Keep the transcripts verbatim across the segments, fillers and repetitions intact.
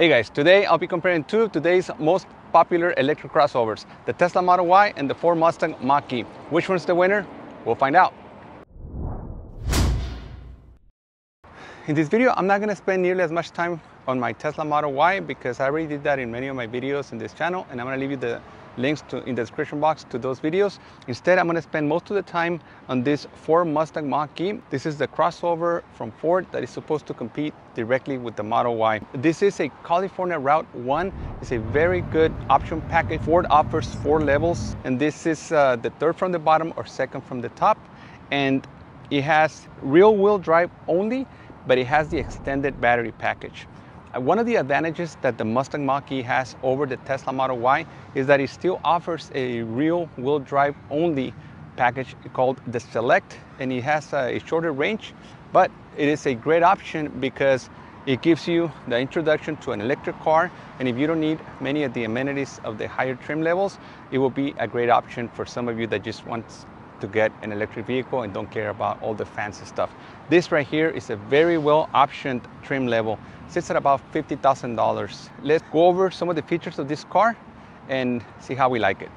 Hey guys, today I'll be comparing two of today's most popular electric crossovers, the Tesla Model Y and the Ford Mustang Mach-E. Which one's the winner? We'll find out. In this video, I'm not going to spend nearly as much time on my Tesla Model Y because I already did that in many of my videos in this channel, and I'm going to leave you the links to, in the description box to those videos. Instead, I'm going to spend most of the time on this Ford Mustang Mach-E. This is the crossover from Ford that is supposed to compete directly with the Model Y. This is a California Route one. It's a very good option package. Ford offers four levels, and this is uh, the third from the bottom or second from the top. And it has rear-wheel drive only, but it has the extended battery package. One of the advantages that the Mustang Mach-E has over the Tesla Model Y is that it still offers a real wheel drive only package called the Select, and it has a shorter range, but it is a great option because it gives you the introduction to an electric car, and if you don't need many of the amenities of the higher trim levels, it will be a great option for some of you that just want to get an electric vehicle and don't care about all the fancy stuff. This right here is a very well optioned trim level. It sits at about fifty thousand dollars. Let's go over some of the features of this car and see how we like it.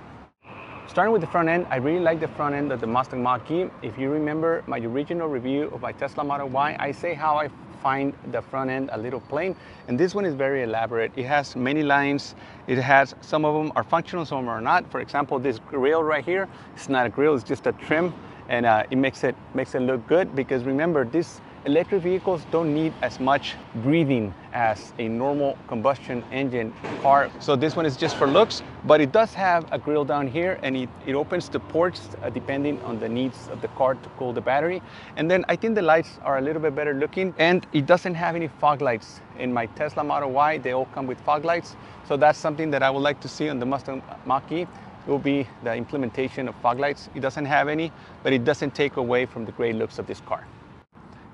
Starting with the front end, I really like the front end of the Mustang Mach-E. If you remember my original review of my Tesla Model Y, I say how I find the front end a little plain, and this one is very elaborate. It has many lines. It has, some of them are functional, some of them are not. For example, this grille right here, it's not a grille, it's just a trim, and uh, it makes it makes it look good because remember, these electric vehicles don't need as much breathing as a normal combustion engine car. So this one is just for looks, but it does have a grille down here, and it, it opens the ports uh, depending on the needs of the car to cool the battery. And then I think the lights are a little bit better looking, and it doesn't have any fog lights. In my Tesla Model Y, they all come with fog lights. So that's something that I would like to see on the Mustang Mach-E. It will be the implementation of fog lights. It doesn't have any, but it doesn't take away from the great looks of this car.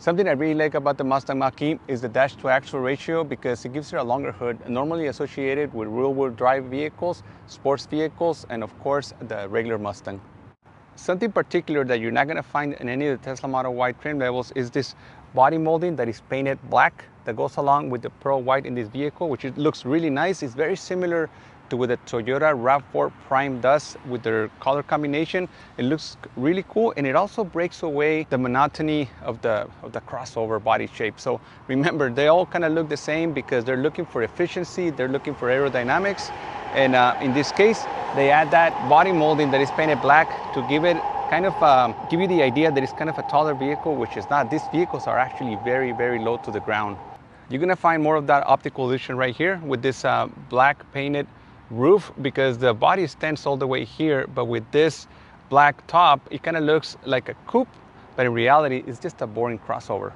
Something I really like about the Mustang Mach-E is the dash to axle ratio because it gives her a longer hood, normally associated with rear-wheel drive vehicles, sports vehicles, and of course the regular Mustang. Something particular that you're not going to find in any of the Tesla Model Y trim levels is this body molding that is painted black that goes along with the pearl white in this vehicle, which it looks really nice. It's very similar to what the Toyota RAV four Prime does with their color combination. It looks really cool, and it also breaks away the monotony of the of the crossover body shape. So remember, they all kind of look the same because they're looking for efficiency, they're looking for aerodynamics, and uh, in this case, they add that body molding that is painted black to give it kind of um, give you the idea that it's kind of a taller vehicle, which is not. These vehicles are actually very, very low to the ground. You're gonna find more of that optical illusion right here with this uh, black painted roof because the body extends all the way here, but with this black top it kind of looks like a coupe, but in reality it's just a boring crossover.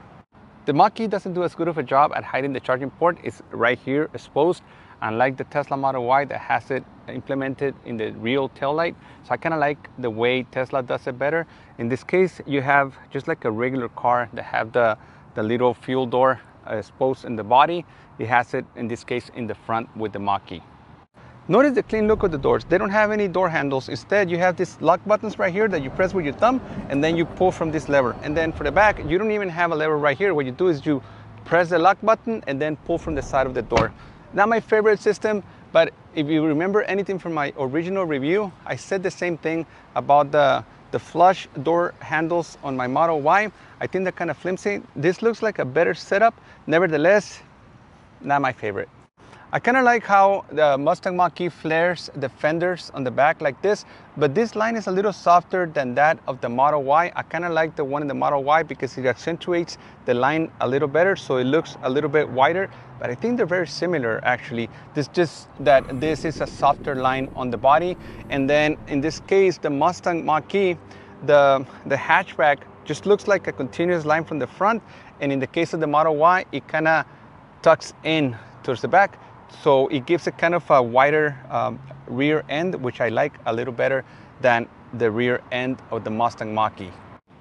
The Mach-E doesn't do as good of a job at hiding the charging port. It's right here exposed, unlike the Tesla Model Y that has it implemented in the real taillight. So I kind of like the way Tesla does it better. In this case, you have just like a regular car that have the the little fuel door exposed in the body. It has it in this case in the front with the Mach-E. Notice the clean look of the doors. They don't have any door handles. Instead, you have these lock buttons right here that you press with your thumb, and then you pull from this lever. And then for the back, you don't even have a lever right here. What you do is you press the lock button and then pull from the side of the door. Not my favorite system, but if you remember anything from my original review, I said the same thing about the, the flush door handles on my Model Y. I think they're kind of flimsy. This looks like a better setup. Nevertheless, not my favorite. I kind of like how the Mustang Mach-E flares the fenders on the back like this, but this line is a little softer than that of the Model Y. I kind of like the one in the Model Y because it accentuates the line a little better, so it looks a little bit wider, but I think they're very similar actually. This just that this is a softer line on the body, and then in this case, the Mustang Mach-E, the, the hatchback just looks like a continuous line from the front, and in the case of the Model Y, it kind of tucks in towards the back. So it gives it kind of a wider um, rear end, which I like a little better than the rear end of the Mustang Mach-E.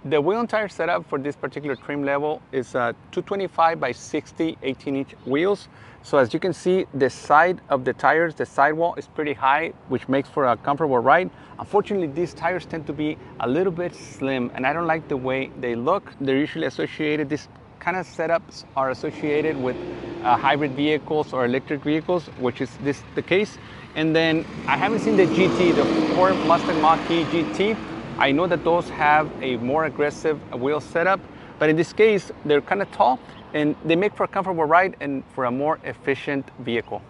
The wheel and tire setup for this particular trim level is uh, two twenty-five by sixty eighteen inch wheels. So as you can see, the side of the tires, the sidewall is pretty high, which makes for a comfortable ride. Unfortunately, these tires tend to be a little bit slim, and I don't like the way they look. They're usually associated, these kind of setups are associated with uh, hybrid vehicles or electric vehicles, which is this the case. And then I haven't seen the G T, the Ford Mustang Mach-E G T. I know that those have a more aggressive wheel setup, but in this case, they're kind of tall and they make for a comfortable ride and for a more efficient vehicle.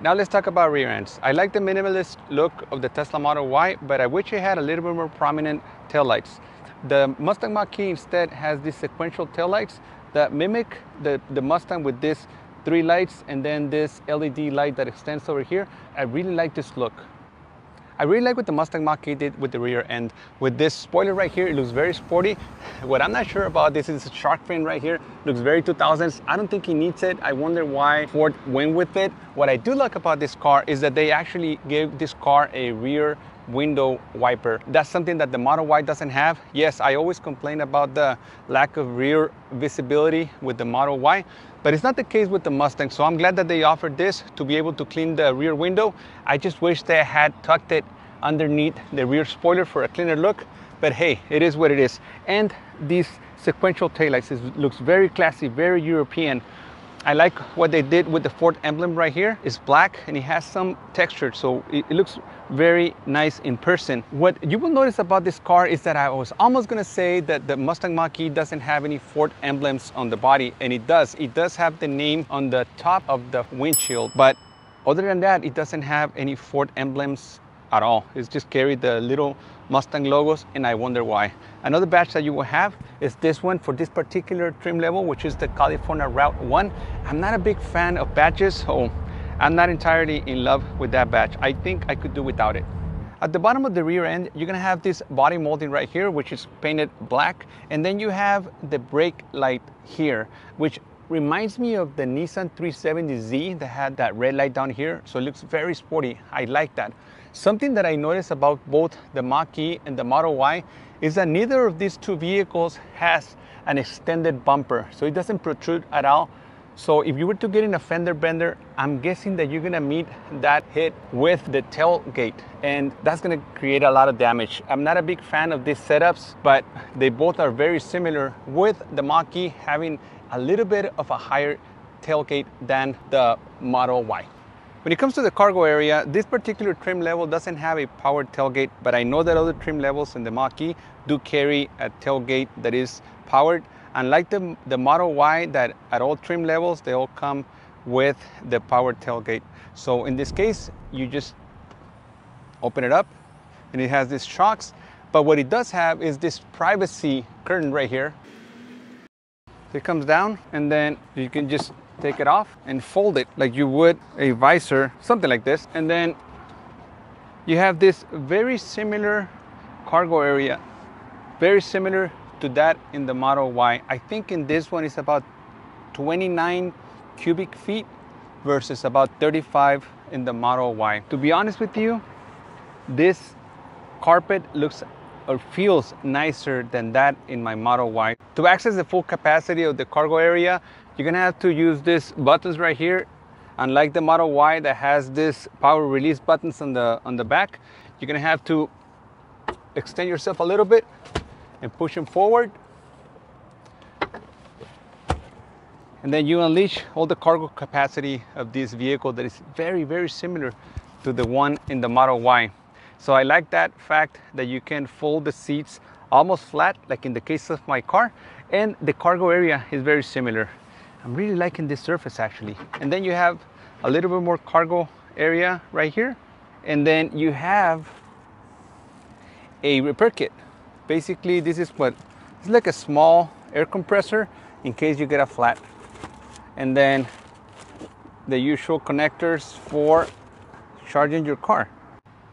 Now let's talk about rear ends. I like the minimalist look of the Tesla Model Y, but I wish it had a little bit more prominent taillights. The Mustang Mach-E instead has these sequential taillights that mimic the, the Mustang with these three lights and then this L E D light that extends over here. I really like this look. I really like what the Mustang Mach-E did with the rear end. With this spoiler right here, it looks very sporty. What I'm not sure about this is a shark fin right here. It looks very two thousands. I don't think he needs it. I wonder why Ford went with it. What I do like about this car is that they actually gave this car a rear window wiper. That's something that the Model Y doesn't have. Yes, I always complain about the lack of rear visibility with the Model Y, but it's not the case with the Mustang, so I'm glad that they offered this to be able to clean the rear window. I just wish they had tucked it underneath the rear spoiler for a cleaner look, but hey, it is what it is. And these sequential taillights, it looks very classy, very European. I like what they did with the Ford emblem right here. It's black and it has some texture, so it looks very nice in person. What you will notice about this car is that I was almost gonna say that the Mustang Mach-E doesn't have any Ford emblems on the body, and it does. It does have the name on the top of the windshield, but other than that, it doesn't have any Ford emblems at all. It's just carried the little Mustang logos, and I wonder why. Another badge that you will have is this one for this particular trim level, which is the California Route one. I'm not a big fan of badges, so I'm not entirely in love with that badge. I think I could do without it. At the bottom of the rear end, you're gonna have this body molding right here, which is painted black, and then you have the brake light here, which reminds me of the Nissan three seventy Z that had that red light down here, so it looks very sporty. I like that. Something that I noticed about both the Mach-E and the Model Y is that neither of these two vehicles has an extended bumper, so it doesn't protrude at all. So if you were to get in a fender bender, I'm guessing that you're gonna meet that hit with the tailgate, and that's gonna create a lot of damage. I'm not a big fan of these setups, but they both are very similar, with the Mach-E having a little bit of a higher tailgate than the Model Y. When it comes to the cargo area, this particular trim level doesn't have a powered tailgate, but I know that other trim levels in the Mach-E do carry a tailgate that is powered. Unlike the, the Model Y, that at all trim levels, they all come with the powered tailgate. So in this case, you just open it up and it has these shocks, but what it does have is this privacy curtain right here. So it comes down and then you can just take it off and fold it like you would a visor, something like this. And then you have this very similar cargo area, very similar to that in the Model Y. I think in this one it's about twenty-nine cubic feet versus about thirty-five in the Model Y. To be honest with you, this carpet looks or feels nicer than that in my Model Y. To access the full capacity of the cargo area, you're gonna have to use these buttons right here. Unlike the Model Y that has this power release buttons on the on the back, you're gonna have to extend yourself a little bit and push them forward, and then you unleash all the cargo capacity of this vehicle that is very very similar to the one in the Model Y. So I like that fact that you can fold the seats almost flat, like in the case of my car, and the cargo area is very similar. I'm really liking this surface actually. And then you have a little bit more cargo area right here. And then you have a repair kit. Basically, this is what, it's like a small air compressor in case you get a flat. And then the usual connectors for charging your car.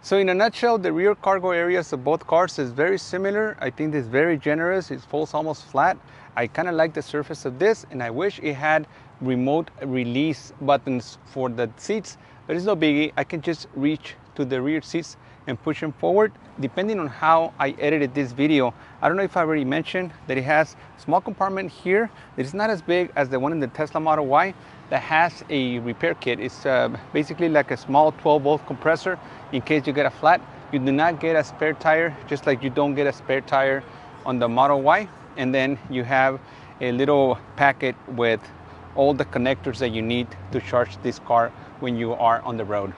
So in a nutshell, the rear cargo areas of both cars is very similar. I think this is very generous. It folds almost flat. I kind of like the surface of this, and I wish it had remote release buttons for the seats, but it's no biggie. I can just reach to the rear seats and push them forward. Depending on how I edited this video, I don't know if I already mentioned that it has a small compartment here that is not as big as the one in the Tesla Model Y that has a repair kit. It's uh, basically like a small twelve volt compressor in case you get a flat. You do not get a spare tire, just like you don't get a spare tire on the Model Y. And then you have a little packet with all the connectors that you need to charge this car when you are on the road.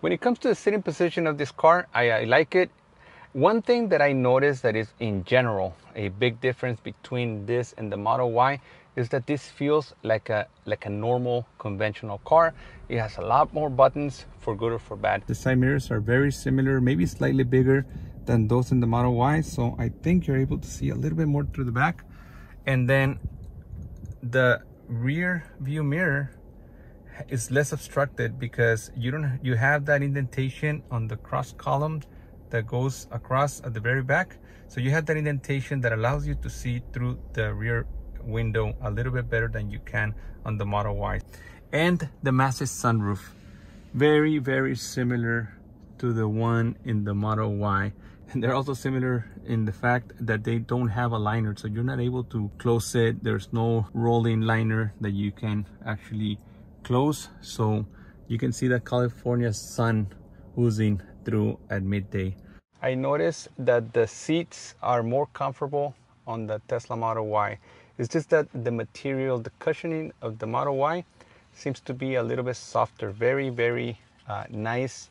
When it comes to the sitting position of this car, I, I like it. One thing that I noticed that is in general a big difference between this and the Model Y is that this feels like a like a normal conventional car. It has a lot more buttons, for good or for bad. The side mirrors are very similar, maybe slightly bigger than those in the Model Y, so I think you're able to see a little bit more through the back. And then the rear view mirror is less obstructed because you don't you have that indentation on the cross column that goes across at the very back, so you have that indentation that allows you to see through the rear window a little bit better than you can on the Model Y. And the massive sunroof, very very similar to the one in the Model Y, and they're also similar in the fact that they don't have a liner, so you're not able to close it. There's no rolling liner that you can actually close, so you can see that California sun oozing through at midday. I noticed that the seats are more comfortable on the Tesla Model Y. It's just that the material, the cushioning of the Model Y seems to be a little bit softer, very, very uh, nice.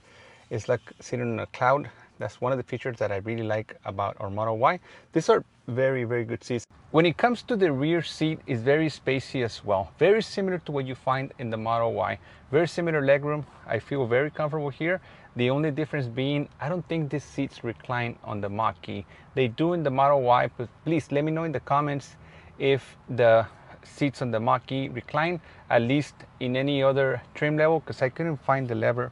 It's like sitting in a cloud. That's one of the features that I really like about our Model Y. These are very, very good seats. When it comes to the rear seat, it's very spacey as well. Very similar to what you find in the Model Y. Very similar legroom. I feel very comfortable here. The only difference being, I don't think these seats recline on the Mach-E. They do in the Model Y, but please let me know in the comments if the seats on the Mach-E recline, at least in any other trim level, because I couldn't find the lever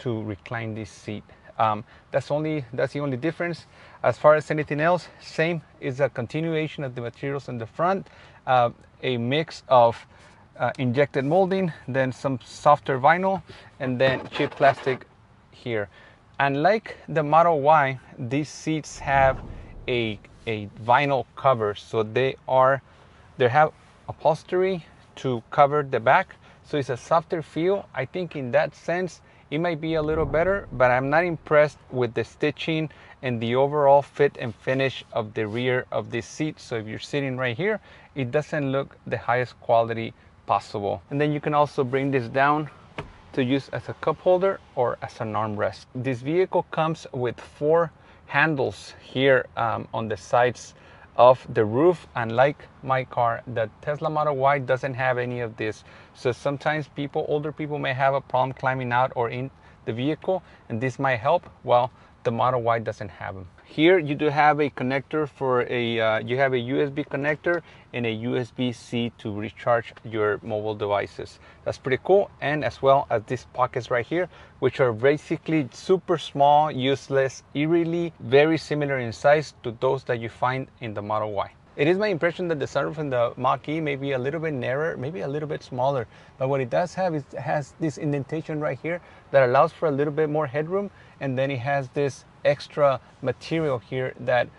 to recline this seat. Um, that's only that's the only difference. As far as anything else, same is a continuation of the materials in the front, uh, a mix of uh, injected molding, then some softer vinyl, and then cheap plastic here. Unlike the Model Y, these seats have a a vinyl cover, so they are they have upholstery to cover the back, so it's a softer feel. I think in that sense it might be a little better, but I'm not impressed with the stitching and the overall fit and finish of the rear of this seat. So if you're sitting right here, it doesn't look the highest quality possible. And then you can also bring this down to use as a cup holder or as an armrest. This vehicle comes with four handles here um, on the sides of the roof. Unlike my car, the Tesla Model Y doesn't have any of this, so sometimes people older people may have a problem climbing out or in the vehicle, and this might help. Well, the Model Y doesn't have them. Here you do have a connector for a uh, you have a U S B connector and a U S B C to recharge your mobile devices. That's pretty cool. And as well as these pockets right here, which are basically super small, useless, eerily very similar in size to those that you find in the Model Y. It is my impression that the sunroof in the Mach-E may be a little bit narrower, maybe a little bit smaller, but what it does have is it has this indentation right here that allows for a little bit more headroom, and then it has this extra material here that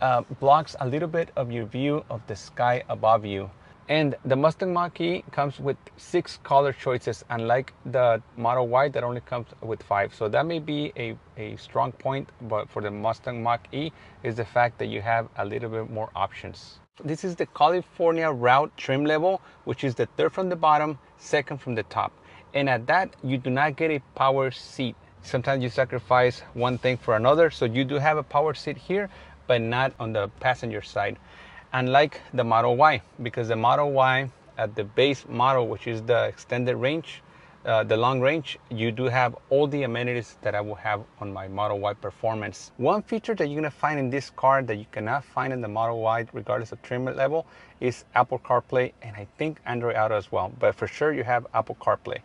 uh, blocks a little bit of your view of the sky above you. And the Mustang Mach-E comes with six color choices, unlike the Model Y that only comes with five. So that may be a, a strong point, but for the Mustang Mach-E is the fact that you have a little bit more options. This is the California Route trim level, which is the third from the bottom, second from the top. And at that, you do not get a power seat. Sometimes you sacrifice one thing for another, so you do have a power seat here, but not on the passenger side. Unlike the Model Y, because the Model Y at the base model, which is the extended range, uh, the long range, you do have all the amenities that I will have on my Model Y Performance. One feature that you're going to find in this car that you cannot find in the Model Y, regardless of trim level, is Apple CarPlay, and I think Android Auto as well, but for sure you have Apple CarPlay.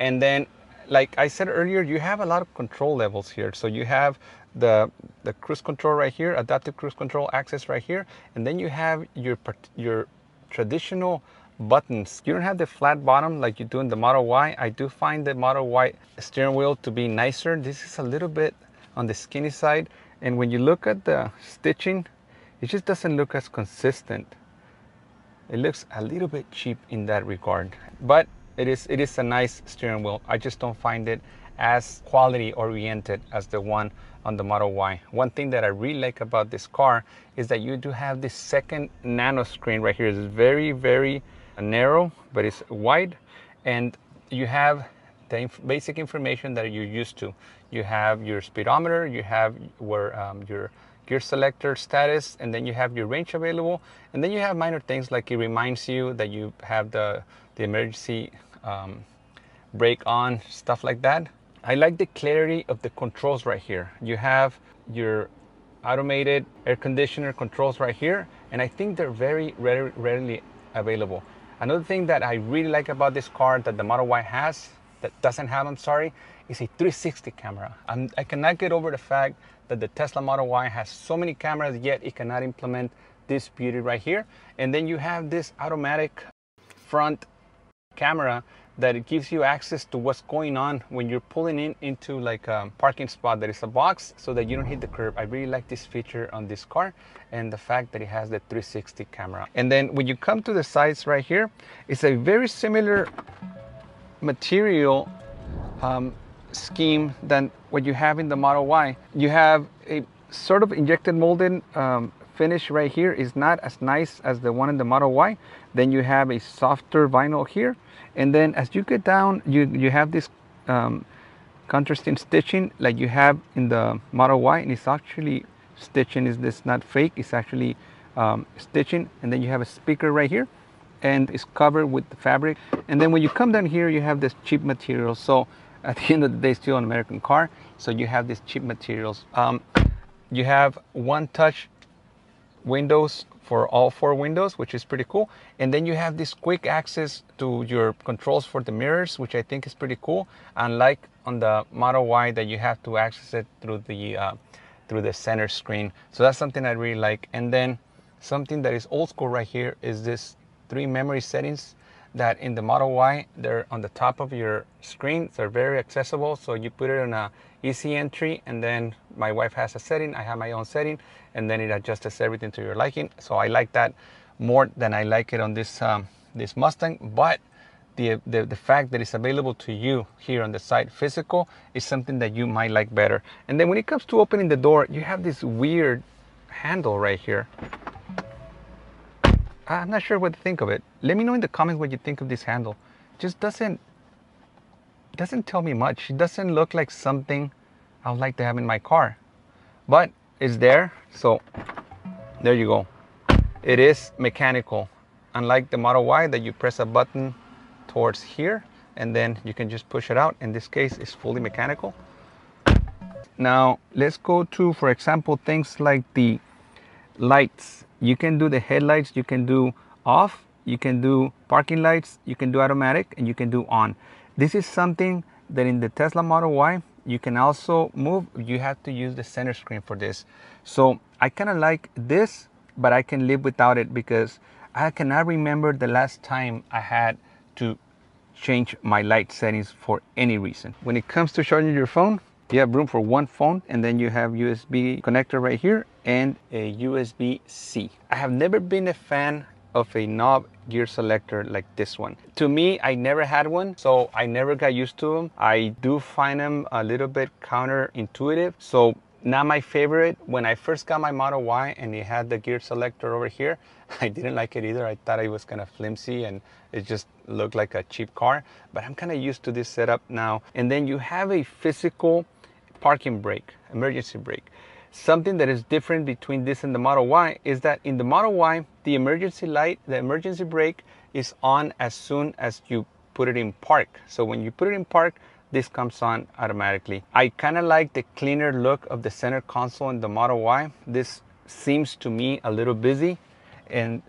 And then, like I said earlier, you have a lot of control levels here. So you have the the cruise control right here, adaptive cruise control access right here, and then you have your your traditional buttons. You don't have the flat bottom like you do in the Model Y. I do find the Model Y steering wheel to be nicer. This is a little bit on the skinny side, and when you look at the stitching, it just doesn't look as consistent. It looks a little bit cheap in that regard, but it is it is a nice steering wheel. I just don't find it as quality oriented as the one on the Model Y. One thing that I really like about this car is that you do have this second nano screen right here. It's very, very narrow, but it's wide, and you have the inf basic information that you're used to. You have your speedometer, you have where um, your gear selector status, and then you have your range available, and then you have minor things like it reminds you that you have the the emergency um, brake on, stuff like that. I like the clarity of the controls right here. You have your automated air conditioner controls right here, and I think they're very rare, rarely available. Another thing that I really like about this car that the Model Y has that doesn't have, I'm sorry, is a three sixty camera. I'm, I cannot get over the fact that the Tesla Model Y has so many cameras, yet it cannot implement this beauty right here. And then you have this automatic front camera that it gives you access to what's going on when you're pulling in into like a parking spot that is a box, so that you don't hit the curb. I really like this feature on this car, and the fact that it has the three sixty camera. And then when you come to the sides right here, it's a very similar material um, scheme than what you have in the Model Y. You have a sort of injected molded um, finish right here. Is not as nice as the one in the Model Y. Then you have a softer vinyl here, and then as you get down, you you have this um, contrasting stitching like you have in the Model Y, and it's actually stitching. Is this not fake? It's actually um, stitching. And then you have a speaker right here, and it's covered with the fabric. And then when you come down here, you have this cheap material. So at the end of the day, still an American car, so you have these cheap materials. Um, you have one-touch windows for all four windows, which is pretty cool. And then you have this quick access to your controls for the mirrors, which I think is pretty cool. Unlike on the Model Y, that you have to access it through the uh, through the center screen. So that's something I really like. And then something that is old school right here is this three memory settings that in the Model Y, they're on the top of your screen. They're very accessible, so you put it on a easy entry, and then my wife has a setting, I have my own setting, and then it adjusts everything to your liking. So I like that more than I like it on this um, this Mustang, but the, the, the fact that it's available to you here on the side physical is something that you might like better. And then when it comes to opening the door, you have this weird handle right here. I'm not sure what to think of it. Let me know in the comments what you think of this handle. Just doesn't doesn't tell me much. It doesn't look like something I would like to have in my car, but it's there. So there you go. It is mechanical, unlike the Model Y that you press a button towards here and then you can just push it out. In this case, it's fully mechanical. Now let's go to, for example, things like the lights. You can do the headlights, you can do off, you can do parking lights, you can do automatic, and you can do on. This is something that in the Tesla Model Y, you can also move. You have to use the center screen for this. So I kind of like this, but I can live without it because I cannot remember the last time I had to change my light settings for any reason. When it comes to charging your phone, you have room for one phone, and then you have U S B connector right here and a U S B C. I have never been a fan of a knob gear selector like this one. To me, I never had one, so I never got used to them. I do find them a little bit counterintuitive, so not my favorite. When I first got my Model Y and it had the gear selector over here, I didn't like it either. I thought it was kind of flimsy and it just looked like a cheap car, but I'm kind of used to this setup now. And then you have a physical parking brake, emergency brake. Something that is different between this and the Model Y is that in the Model Y, the emergency light, the emergency brake is on as soon as you put it in park. So when you put it in park, this comes on automatically. I kind of like the cleaner look of the center console in the Model Y. This seems to me a little busy, and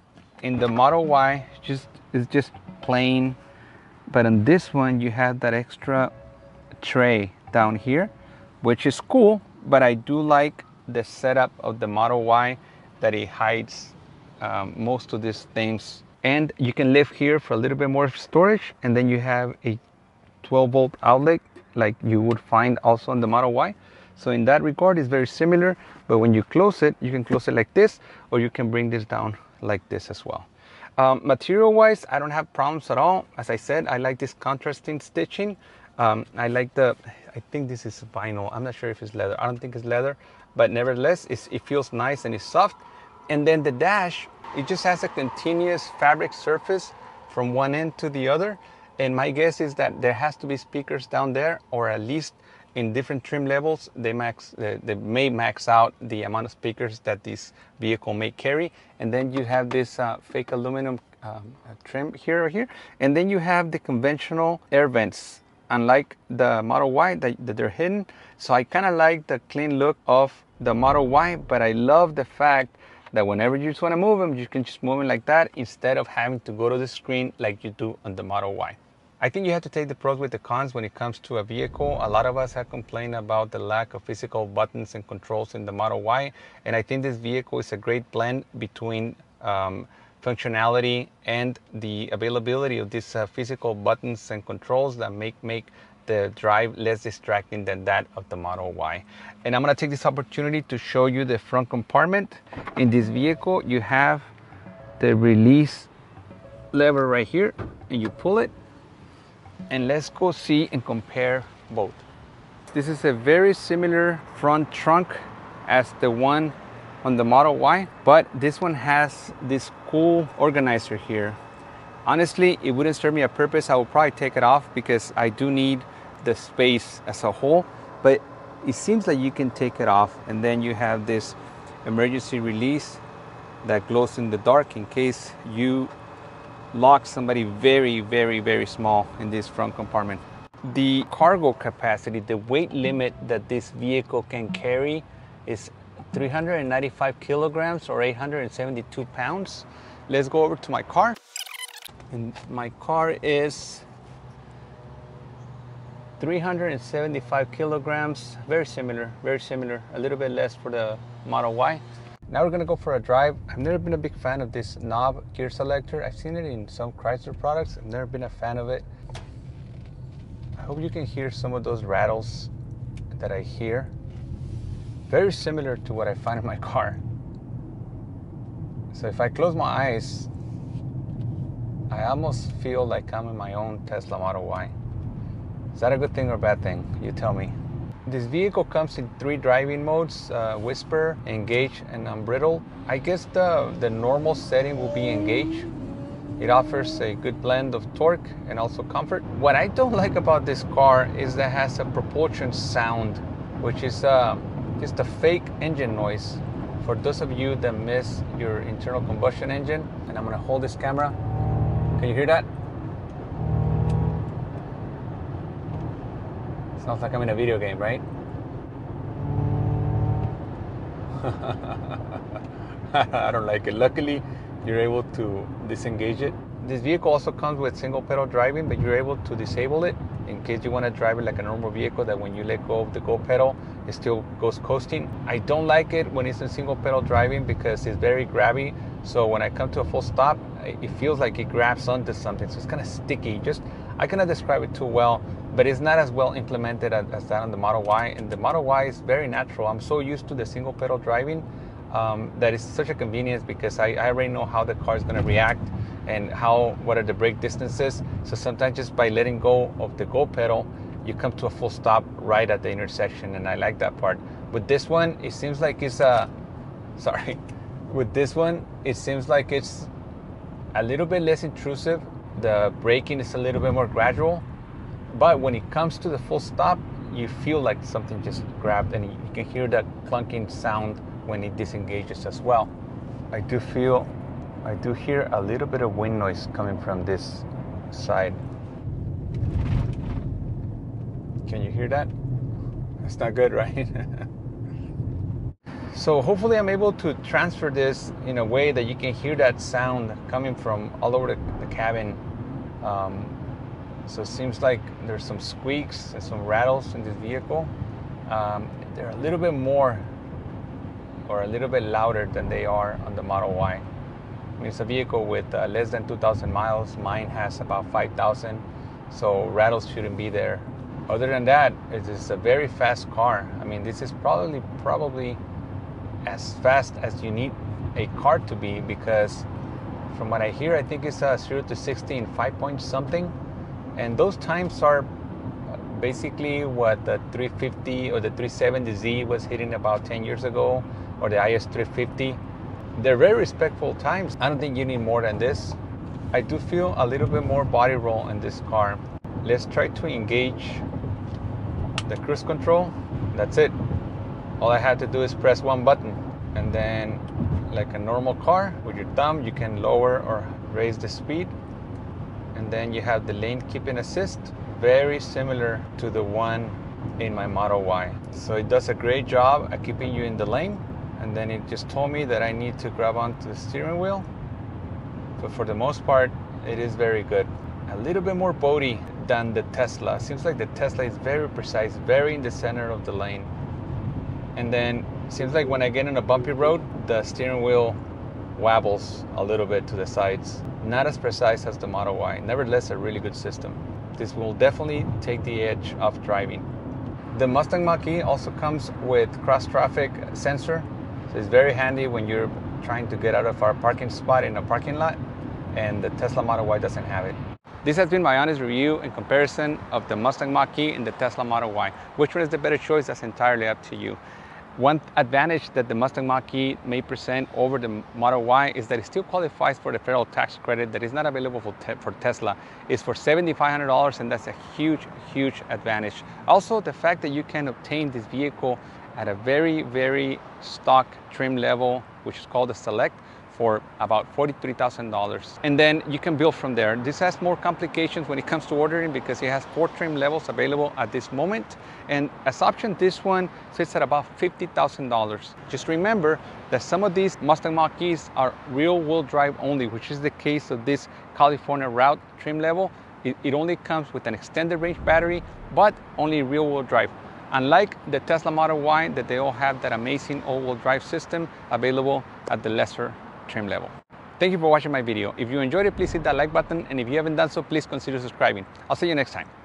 in the Model Y, just it's just plain. But in this one, you have that extra tray down here, which is cool. But I do like the setup of the Model Y that it hides um, most of these things, and you can live here for a little bit more storage. And then you have a twelve volt outlet like you would find also on the Model Y, so in that regard it's very similar. But when you close it, you can close it like this, or you can bring this down like this as well. Um, material wise, I don't have problems at all. As I said, I like this contrasting stitching. Um, I like the, I think this is vinyl. I'm not sure if it's leather. I don't think it's leather, but nevertheless, it's, it feels nice and it's soft. And then the dash, it just has a continuous fabric surface from one end to the other. And my guess is that there has to be speakers down there, or at least in different trim levels, they max, they, they may max out the amount of speakers that this vehicle may carry. And then you have this uh, fake aluminum um, trim here or here. And then you have the conventional air vents, unlike the Model Y that, that they're hidden. So I kind of like the clean look of the Model Y, but I love the fact that whenever you just want to move them, you can just move them like that instead of having to go to the screen like you do on the Model Y. I think you have to take the pros with the cons when it comes to a vehicle. A lot of us have complained about the lack of physical buttons and controls in the Model Y, and I think this vehicle is a great blend between um, functionality and the availability of these uh, physical buttons and controls that make make the drive less distracting than that of the Model Y. And I'm going to take this opportunity to show you the front compartment. In this vehicle, you have the release lever right here, and you pull it, and let's go see and compare both. This is a very similar front trunk as the one on the Model Y, but this one has this cool organizer here. Honestly, it wouldn't serve me a purpose. I would probably take it off because I do need the space as a whole, but it seems like you can take it off. And then you have this emergency release that glows in the dark in case you lock somebody very, very, very small in this front compartment. The cargo capacity, the weight limit that this vehicle can carry is three hundred ninety-five kilograms or eight hundred seventy-two pounds. Let's go over to my car. And my car is three hundred seventy-five kilograms, very similar, very similar, a little bit less for the Model Y. Now we're gonna go for a drive. I've never been a big fan of this knob gear selector. I've seen it in some Chrysler products. I've never been a fan of it. I hope you can hear some of those rattles that I hear. Very similar to what I find in my car. So if I close my eyes, I almost feel like I'm in my own Tesla Model Y. Is that a good thing or a bad thing? You tell me. This vehicle comes in three driving modes, uh, Whisper, Engage, and Unbridle. I guess the, the normal setting will be Engage. It offers a good blend of torque and also comfort. What I don't like about this car is that it has a propulsion sound, which is uh, just a fake engine noise. For those of you that miss your internal combustion engine, and I'm gonna hold this camera. Can you hear that? Sounds like I'm in a video game, right? I don't like it. Luckily, you're able to disengage it. This vehicle also comes with single pedal driving, but you're able to disable it in case you want to drive it like a normal vehicle, that when you let go of the go pedal, it still goes coasting. I don't like it when it's in single pedal driving because it's very grabby. So when I come to a full stop, it feels like it grabs onto something, so it's kind of sticky. Just, I cannot describe it too well, but it's not as well implemented as, as that on the Model Y. And the Model Y is very natural. I'm so used to the single pedal driving um, that it's such a convenience because I, I already know how the car is going to react and how, what are the brake distances. So sometimes just by letting go of the go pedal, you come to a full stop right at the intersection, and I like that part. With this one, it seems like it's a, sorry, with this one, it seems like it's a little bit less intrusive. The braking is a little bit more gradual, but when it comes to the full stop, you feel like something just grabbed, and you can hear that clunking sound when it disengages as well. I do feel, I do hear a little bit of wind noise coming from this side. Can you hear that? That's not good, right? So hopefully I'm able to transfer this in a way that you can hear that sound coming from all over the, the cabin. Um, so it seems like there's some squeaks and some rattles in this vehicle. Um, they're a little bit more or a little bit louder than they are on the Model Y. I mean, it's a vehicle with uh, less than two thousand miles. Mine has about five thousand, so rattles shouldn't be there. Other than that, it is a very fast car. I mean, this is probably, probably as fast as you need a car to be, because from what I hear, I think it's a zero to sixty in five point something, and those times are basically what the three fifty or the three seventy Z was hitting about ten years ago, or the I S three fifty. They're very respectful times. I don't think you need more than this. I do feel a little bit more body roll in this car. Let's try to engage the cruise control. That's it. All I had to do is press one button, and then like a normal car with your thumb you can lower or raise the speed, and then you have the lane keeping assist, very similar to the one in my Model Y. So it does a great job at keeping you in the lane, and then it just told me that I need to grab onto the steering wheel. But for the most part, it is very good. A little bit more boaty than the Tesla. Seems like the Tesla is very precise, very in the center of the lane. And then seems like when I get on a bumpy road, the steering wheel wobbles a little bit to the sides. Not as precise as the Model Y. Nevertheless, a really good system. This will definitely take the edge off driving. The Mustang Mach-E also comes with cross-traffic sensor. So it's very handy when you're trying to get out of our parking spot in a parking lot, and the Tesla Model Y doesn't have it. This has been my honest review and comparison of the Mustang Mach-E and the Tesla Model Y. Which one is the better choice? That's entirely up to you. One advantage that the Mustang Mach-E may present over the Model Y is that it still qualifies for the federal tax credit that is not available for, te for Tesla. It's for seven thousand five hundred dollars, and that's a huge, huge advantage. Also, the fact that you can obtain this vehicle at a very, very stock trim level, which is called the Select, for about forty-three thousand dollars. And then you can build from there. This has more complications when it comes to ordering because it has four trim levels available at this moment. And as option, this one sits at about fifty thousand dollars. Just remember that some of these Mustang Mach-E's are rear wheel drive only, which is the case of this California Route trim level. It, it only comes with an extended range battery, but only rear wheel drive. Unlike the Tesla Model Y, that they all have that amazing all-wheel drive system available at the lesser trim level. Thank you for watching my video. If you enjoyed it, please hit that like button, and if you haven't done so, please consider subscribing. I'll see you next time.